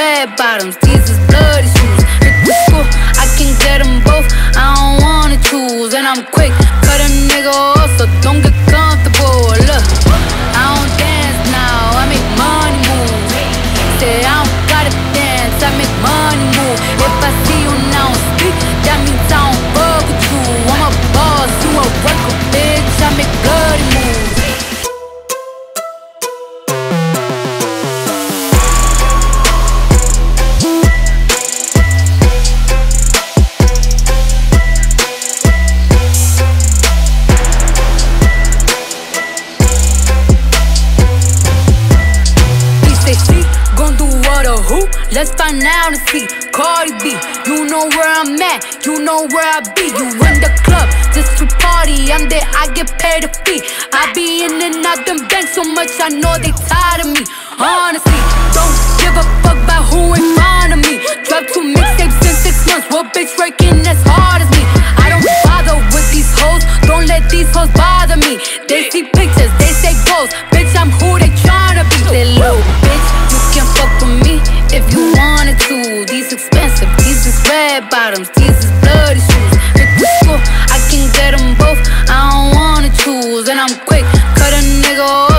Red bottoms, these is bloody shoes. I can get them both, I don't wanna choose. And I'm quick, cut a nigga off, so don't get comfortable. Look, I don't dance now, I make money move. Say I don't gotta dance, I make money move. If I see you now speak, that means I don't fuck with you. I'm a boss, you a worker, bitch, I make bloody moves. Let's find out and see. Cardi B, you know where I'm at, you know where I be. You in the club just to party, I'm there, I get paid a fee. I be in and out them banks so much, I know they tired of me. Honestly, don't give a fuck about who in front of me. Drop 2 mixtapes in 6 months, what bitch working as hard as me? I don't bother with these hoes, don't let these hoes bother me. They see pictures, they say goals, bitch, I'm who they tryna be. They low, bitch, you can fuck with me if you wanted to. These expensive, these is red bottoms, these is bloody shoes. I can get them both, I don't wanna choose. And I'm quick, cut a nigga off.